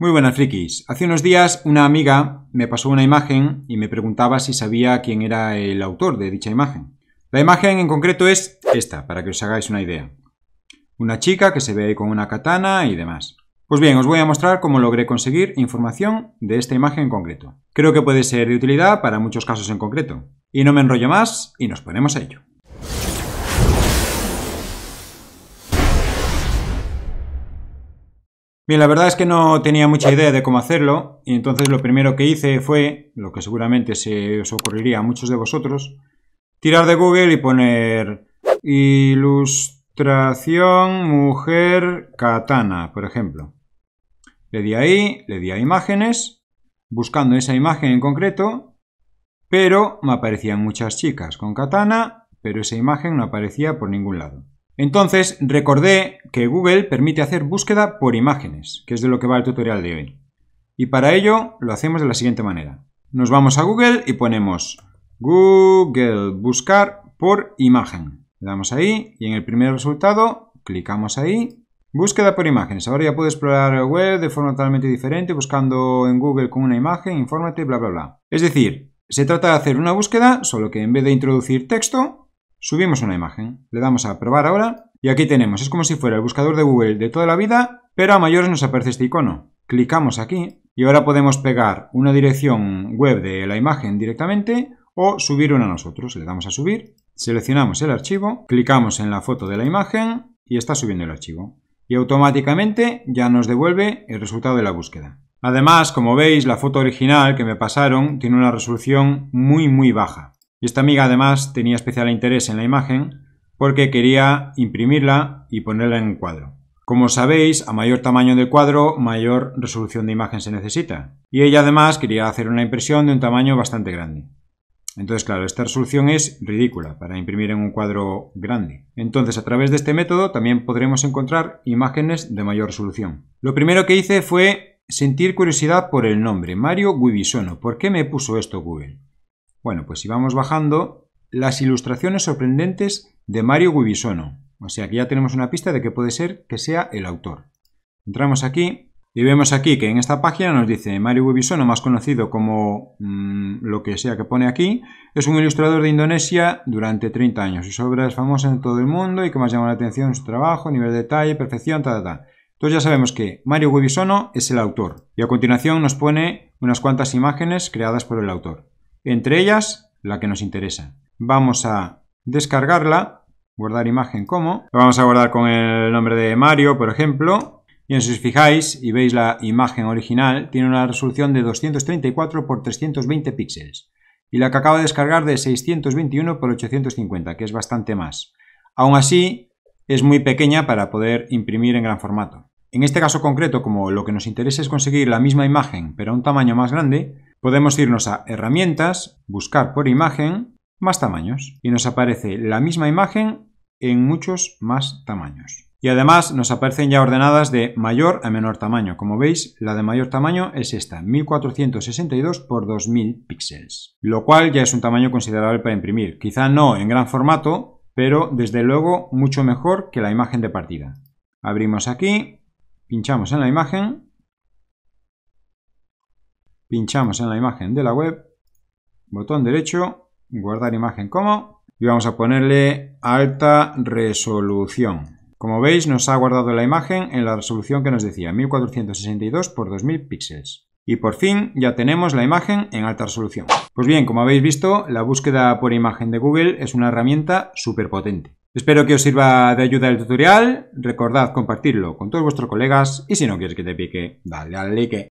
Muy buenas, frikis. Hace unos días una amiga me pasó una imagen y me preguntaba si sabía quién era el autor de dicha imagen. La imagen en concreto es esta, para que os hagáis una idea. Una chica que se ve con una katana y demás. Pues bien, os voy a mostrar cómo logré conseguir información de esta imagen en concreto. Creo que puede ser de utilidad para muchos casos en concreto. Y no me enrollo más y nos ponemos a ello. Bien, la verdad es que no tenía mucha idea de cómo hacerlo y entonces lo primero que hice fue, lo que seguramente se os ocurriría a muchos de vosotros, tirar de Google y poner ilustración mujer katana, por ejemplo. Le di a imágenes, buscando esa imagen en concreto, pero me aparecían muchas chicas con katana, pero esa imagen no aparecía por ningún lado. Entonces recordé que Google permite hacer búsqueda por imágenes, que es de lo que va el tutorial de hoy. Y para ello lo hacemos de la siguiente manera. Nos vamos a Google y ponemos Google buscar por imagen. Le damos ahí y en el primer resultado clicamos ahí. Búsqueda por imágenes. Ahora ya puedo explorar la web de forma totalmente diferente, buscando en Google con una imagen, infórmate, bla, bla, bla. Es decir, se trata de hacer una búsqueda, solo que en vez de introducir texto, subimos una imagen, le damos a probar ahora y aquí tenemos, es como si fuera el buscador de Google de toda la vida, pero a mayores nos aparece este icono. Clicamos aquí y ahora podemos pegar una dirección web de la imagen directamente o subir una a nosotros. Le damos a subir, seleccionamos el archivo, clicamos en la foto de la imagen y está subiendo el archivo. Y automáticamente ya nos devuelve el resultado de la búsqueda. Además, como veis, la foto original que me pasaron tiene una resolución muy muy baja. Y esta amiga además tenía especial interés en la imagen porque quería imprimirla y ponerla en un cuadro. Como sabéis, a mayor tamaño del cuadro, mayor resolución de imagen se necesita. Y ella además quería hacer una impresión de un tamaño bastante grande. Entonces, claro, esta resolución es ridícula para imprimir en un cuadro grande. Entonces, a través de este método también podremos encontrar imágenes de mayor resolución. Lo primero que hice fue sentir curiosidad por el nombre, Mario Wibisono. ¿Por qué me puso esto Google? Bueno, pues si vamos bajando, las ilustraciones sorprendentes de Mario Wibisono. O sea que ya tenemos una pista de que puede ser que sea el autor. Entramos aquí y vemos aquí que en esta página nos dice Mario Wibisono, más conocido como lo que sea que pone aquí, es un ilustrador de Indonesia durante 30 años. Sus obras son famosas en todo el mundo y que más llama la atención su trabajo, nivel de detalle, perfección, tal, tal. Entonces ya sabemos que Mario Wibisono es el autor. Y a continuación nos pone unas cuantas imágenes creadas por el autor. Entre ellas, la que nos interesa. Vamos a descargarla, guardar imagen como. La vamos a guardar con el nombre de Mario, por ejemplo. Y si os fijáis y veis la imagen original, tiene una resolución de 234 x 320 píxeles. Y la que acabo de descargar de 621 x 850, que es bastante más. Aún así, es muy pequeña para poder imprimir en gran formato. En este caso concreto, como lo que nos interesa es conseguir la misma imagen, pero a un tamaño más grande, podemos irnos a herramientas, buscar por imagen, más tamaños. Y nos aparece la misma imagen en muchos más tamaños. Y además nos aparecen ya ordenadas de mayor a menor tamaño. Como veis, la de mayor tamaño es esta, 1462 x 2000 píxeles. Lo cual ya es un tamaño considerable para imprimir. Quizá no en gran formato, pero desde luego mucho mejor que la imagen de partida. Abrimos aquí, pinchamos en la imagen. Pinchamos en la imagen de la web, botón derecho, guardar imagen como, y vamos a ponerle alta resolución. Como veis, nos ha guardado la imagen en la resolución que nos decía, 1462 x 2000 píxeles. Y por fin ya tenemos la imagen en alta resolución. Pues bien, como habéis visto, la búsqueda por imagen de Google es una herramienta súper potente. Espero que os sirva de ayuda el tutorial. Recordad compartirlo con todos vuestros colegas y si no quieres que te pique, dale al like.